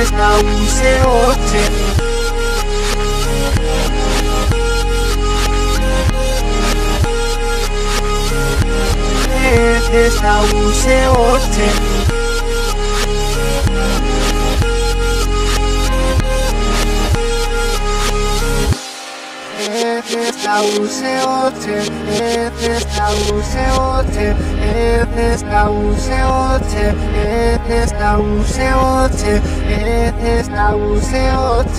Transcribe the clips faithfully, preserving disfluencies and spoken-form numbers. jest na ulicy obcy. Jest, jest na ulicy obcy. Use oczy, jedne stałuse oczy, jedne stałuse oczy, jedne stałuse oczy, jedne stałuse oczy,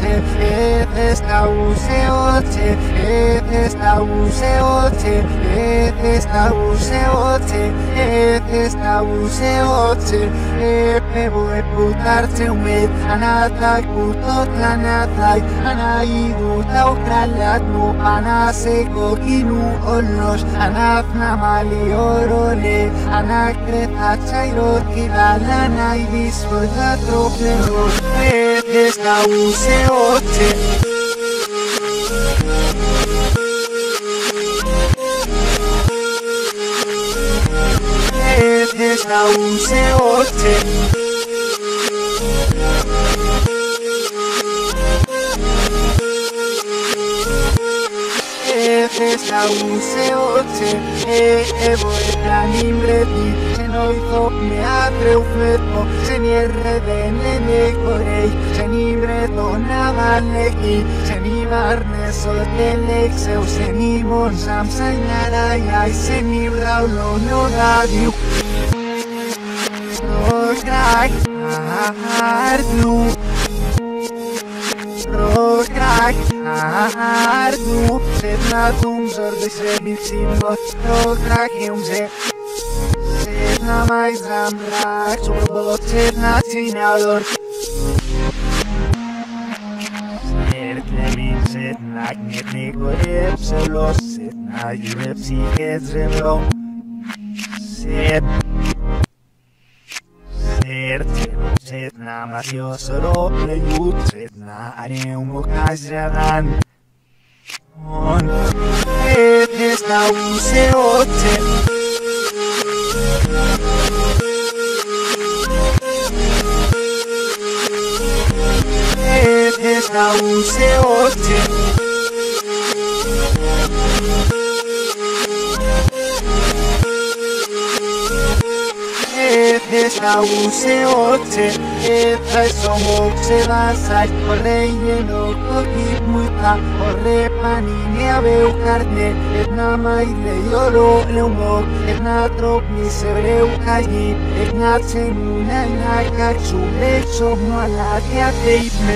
jedne stałuse oczy, jedne stałuse oczy, jedne stałuse oczy, jedne stałuse oczy. Nie mogę putarce umieć, a na tak puto dla na tak, a na idu ta ukralat mu, a na Seko kinu olnoś, a nafna mali orole, a na kreta czajrot kiwala najwisłota tropleno. Jedne stałuse oczy. Jedne stałuse oczy. Stałuse oczy, e, e, bo dla nim lepiej, że no i to mnie atreufne to, że nie rewene nie korej, że nim reto na waleki, że ni marne sotelek, że ni mon sam señala jaj, że ni braulo no radiu. Rokraj, hardu. Rokraj, hardu. Zet na tum, zordy srebić simbo, rokrakiem ze. Zet na maj zram brak, czubolo, zet na cinador. Zet lemin, zet na gnietnego epsolo, zet na jurepsi ezrelo. Zet. Zet. Zet na masiosoro plejut, zet na areumu kazradan. On jedne stałuse oczy. Jedne stałuse oczy. Jedne stałuse oczy. Jedne są obce wasać kolejne nogi muta. Orre paninia był karnie, jedna majle jolo leumok, jedna drobni se breu kaji, jedna cenuna na kaczu, leczo malaria tejpne.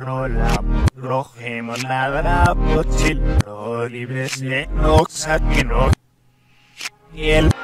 Rola, rojemo nadra pochil, rolibre se noxat minok. Yel.